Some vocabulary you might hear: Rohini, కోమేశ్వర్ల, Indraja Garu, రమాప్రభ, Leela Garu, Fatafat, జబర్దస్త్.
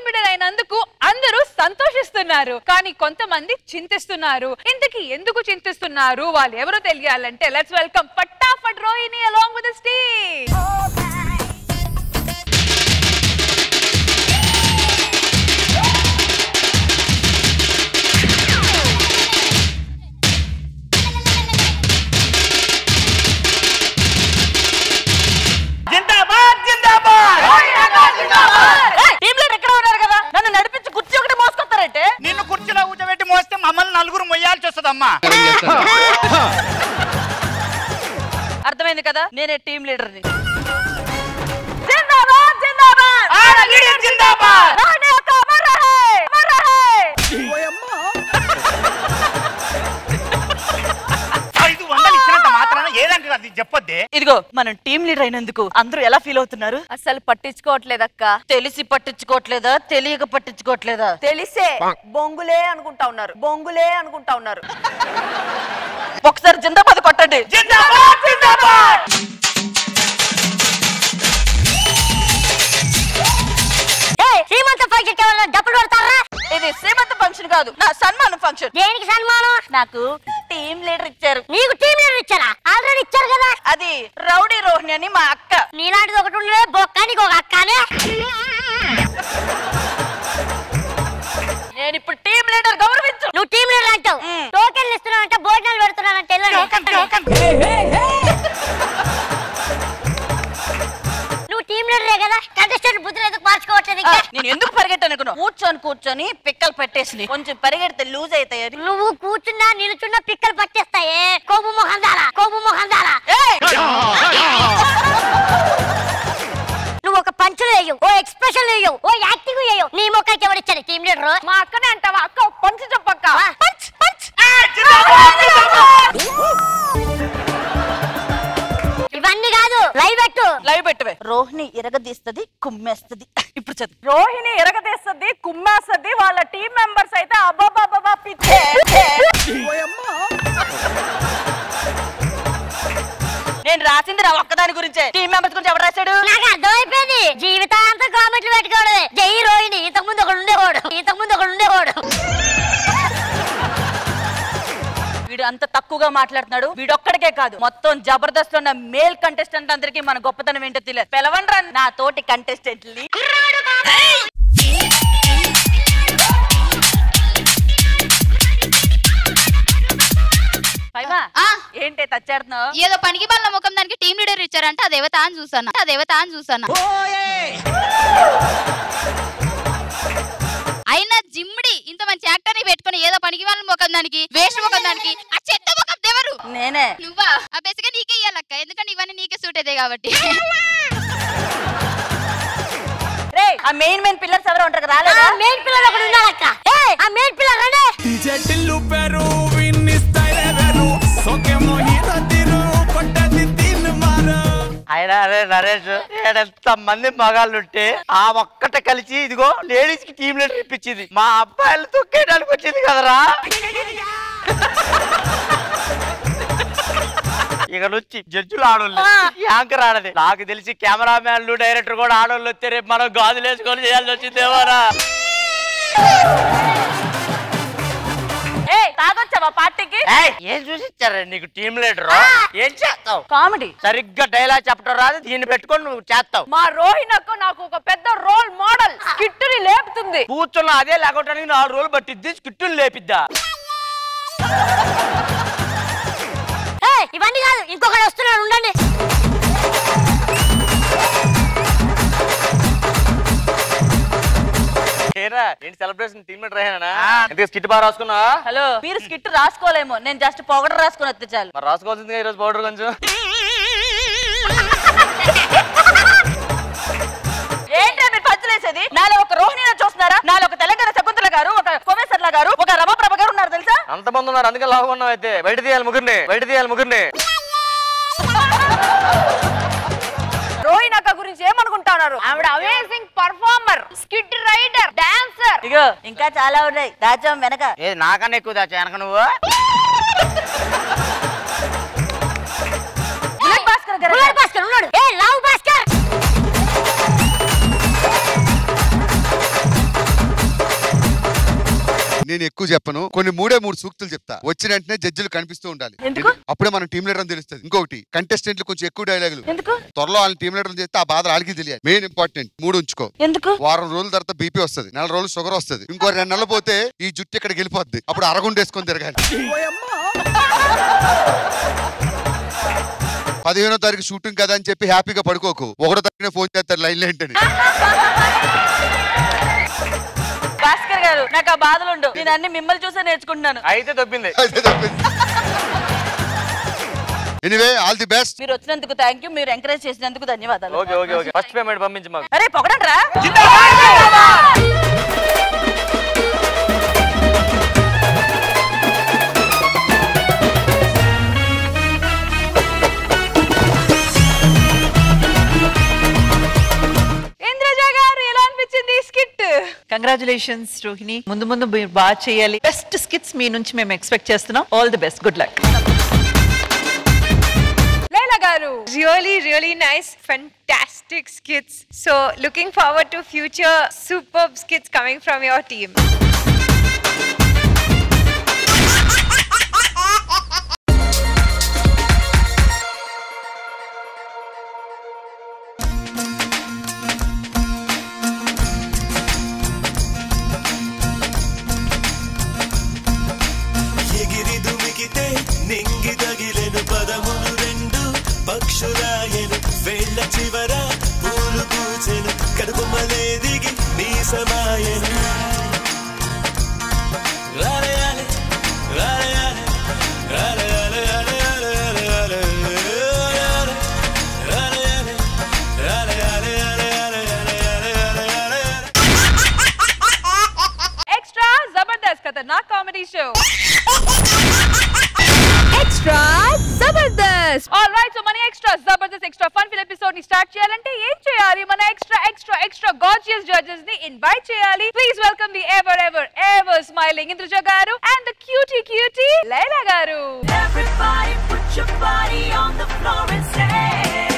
Social media అయినందుకు అందరూ సంతోషిస్తున్నారు, కానీ కొంతమంది చింతిస్తున్నారు. ఇంతకీ ఎందుకు చింతిస్తున్నారు, వాళ్ళు ఎవరో తెలియాలంటే లెట్స్ వెల్కమ్ ఫటాఫట్ Rohini along with his team. అర్థమైంది కదా, నేనే టీమ్ లీడర్ ని. ఇదిగో మనం టీమ్ లీడర్ అయినందుకు అందరూ ఎలా ఫీల్ అవుతున్నారు? అసలు పట్టించుకోవట్లేదక్క. తెలిసి పట్టించుకోవట్లేదా, తెలియక పట్టించుకోవట్లేదా? తెలిసే బొంగులే అనుకుంటా ఉన్నారు. ఒకసారి జిందాబాద్ కొట్టండి. ఇది శ్రీమంత ఫంక్షన్ కాదు, నా సన్మానం ఫంక్షన్. దేనికి సన్మానం? నాకు టీమ్ లీడర్ ఇచ్చారు. నీకు టీమ్ లీడర్ ఇచ్చారా? ఆల్రెడీ ఇచ్చారు కదా. అది రౌడీ రోహిణి అని మా అక్క. నీలాంటిది ఒకటి ఉండలే బొక్కానికి ఒక అక్కనే. నేను ఇప్పుడు టీమ్ లీడర్ గౌరవించు. నువ్వు టీమ్ లీడర్ అంటావు, టోకెన్లు ఇస్తున్నానంటే భోజనాలు పెడుతున్నానంటే నువ్వు టీమ్ లీడరే కదా. కంటెస్టెంట్ బుద్ధులు ఎందుకు మార్చుకోవట్లేదు? నేను ఎందుకు పరిగెట్టాను? కూర్చొని పిక్కలు పట్టేసి కొంచెం పరిగెడితే లూజ్ అవుతాయి. నువ్వు కూర్చున్నా నిలుచున్నా పిక్కలు పట్టేస్తాయే. కోపు మొహందారా నువ్వు ఒక పంచులు వేయవు, ఓ ఎక్స్ప్రెషన్ వేయవు, ఓ యాక్టింగ్ వేయవు. నీ మొక్కకి ఎవరు ఇచ్చారు టీమ్ లీడర్? మా అక్కనే అంటావా? అక్క పంచు చెప్పక్క. ఇవన్నీ కాదు, లైవ్ పెట్టవే. రోహిణి ఇరగదీస్తుంది, కుమ్మేస్తుంది. ఇప్పుడు చదువు. రోహిణి ఇరగదీస్తుంది, కుమ్మేస్తుంది. వాళ్ళ టీమ్ మెంబర్స్ అయితే అబ్బాబా పిచ్చే. నేను రాసింది రా ఒక్కదాని గురించే. టీమ్ మెంబర్స్ గురించి ఎవరు రాశాడు? నాకు అర్థమైపోయింది. జీవితాంతా కామెంట్లు పెట్టుకోడు. జై రోహిణి. ఇంతకు ముందు ఒకడు ఉండేవాడు వీడు అంత తక్కువగా మాట్లాడుతున్నాడు. వీడొక్కడికే కాదు, మొత్తం జబర్దస్త్ ఉన్న మేల్ కంటెస్టెంట్ అందరికీ మన గొప్పతనం ఏంటో తెలియదు. పిలవండ్రా నా తోటి కంటెస్టెంట్ని. ఏంటే తచ్చేడుతున్నావు? ఏదో పనికి వాళ్ళ ముఖం దానికి టీమ్ లీడర్ ఇచ్చారంటే అదేవతా అని చూసాను. అయినా జిమ్డి ఇంత మంచి యాక్టర్ ని పెట్టుకుని ఏదో పనికి వాళ్ళ ముఖం దానికి వేస్ట్ ముఖం దానికి ఆ చెత్త ముఖం ఎవరు? నేనే. నువ్వా? ఆ బెసిగా నీకే ఇయ్యాలక్క, ఎందుకంటే ఇవన్నీ నీకే సూట్ అయితే కాబట్టి. ఆ మెయిన్ పిల్లర్స్ ఎవరు ఉంటారు కదా? మెయిన్ పిల్లర్ ఒకటి ఉన్నారక్క. ఆ మెయిన్ పిల్లర్ రండి. ఈ జట్టిల్లు పెరు విన్నిస్తాయి ఎవరు? సోకే మోహిత తిరు పట్టది తిన్ మారా. అయినా అరే నరేష్, ఎంత మంది మగాళ్ళు ఉంటే ఆ ఒక్కట కలిసి ఇదిగో లేడీస్ కి టీమ్ లీడర్ ఇప్పించింది. మా అబ్బాయిలు తొక్కేయడానికి వచ్చింది కదరా. ఇక నుంచి జడ్జులు ఆడోళ్ళు, యాంకర్ ఆడది. నాకు తెలిసి కెమెరా మ్యాన్లు డైరెక్టర్ కూడా ఆడోళ్ళు వస్తే రేపు మనం గాజులు వేసుకొని చేయాల్సి వచ్చిందేమోరా. ఏం చూసిచ్చారా నీకు టీమ్ లీడర్? ఏం చేస్తావు? కామెడీ సరిగ్గా డైలాగ్ చెప్పడం రాదు, దీన్ని పెట్టుకొని నువ్వు చేస్తావు. మా రోహిణకు నాకు ఒక పెద్ద రోల్ మోడల్. స్కిట్టుని లేపుతుంది. కూర్చున్నా అదే లేకపోవడానికి 4 రోజులు పట్టిద్ది. స్కిట్టుని లేపిద్దా? ఇవన్నీ కాదు, ఇంకొకటి వస్తున్నాడు ఉండండి. హలో, మీరు స్కిట్ రాసుకోలేమో, నేను జస్ట్ పౌడర్ రాసుకుని వస్తే చాలు. రాసుకోవాల్సింది ఈరోజు పౌడర్ కొంచెం. ఏంటో మీరు పచ్చలేసేది? నాలో ఒక రోహిణి చూస్తున్నారా? నాలో ఒక తెలంగాణ శకుంతల గారు, ఒక కోమేశ్వర్ల గారు, ఒక రమాప్రభ గారు ఉన్నారు తెలుసా? అంతమంది ఉన్నారు, అందుకే లాభం ఉన్నాం. అయితే బయట తీయాలి ముగ్గురిని. రోహిణి అక్క గురించి ఏమనుకుంటా ఉన్నారు? ఆవిడ amazing performer, skit writer, dancer. ఇగో ఇంకా చాలా ఉన్నాయి, దాచాం వెనక. ఏది నాకన్నా ఎక్కువ దాచా వెనక నువ్వు? భాస్కర్ ఉన్నాడు. నేను ఎక్కువ చెప్పను, కొన్ని మూడు సూక్తులు చెప్తా, వచ్చిన వెంటనే జడ్జిలు కనిపిస్తూ ఉండాలి, అప్పుడే మనం టీమ్ లీడర్ అని తెలుస్తుంది. ఇంకొకటి కంటెస్టెంట్లు కొంచెం ఎక్కువ డైలాగులు, త్వరలో వాళ్ళ టీమ్ లీడర్ చేస్తే ఆ బాధ వాళ్ళకి తెలియాలి. మెయిన్ ఇంపార్టెంట్ మూడు ఉంచుకో. వారం రోజుల తర్వాత బీపీ వస్తుంది, 4 రోజులు షుగర్ వస్తుంది, ఇంకో 2 నెలలు పోతే ఈ జుట్టు ఇక్కడికి వెళ్ళిపోద్ది, అప్పుడు అరగుండేసుకొని తిరగాలి. 15వ తారీఖు షూటింగ్ కదా అని చెప్పి హ్యాపీగా పడుకోకు, 1వ తారీఖునే ఫోన్ చేస్తారు లైన్లో ఏంటని. భాస్కర్ గారు నాకు ఆ బాధలు ఉండవు, నేను అన్ని మిమ్మల్ని చూసే నేర్చుకుంటున్నాను. అయితే తప్పింది. Anyway all the best. మీరు వచ్చినందుకు థాంక్యూ, మీరు ఎంకరేజ్ చేసినందుకు ధన్యవాదాలు. Okay okay okay, first payment పంపించు మాకు. అరే పొగడంరా. కంగ్రాచులేషన్స్ రోహిణి, ముందు ముందు మీరు బాగా చేయాలి. బెస్ట్ స్కిట్స్ మీ నుంచి మేము ఎక్స్పెక్ట్ చేస్తున్నాం. All the best, good luck. Leela Garu, really really nice, fantastic skits, so looking forward to future superb skits coming from your team. Indraja Garu and the cutie Leela Garu. Everybody put your body on the floor and say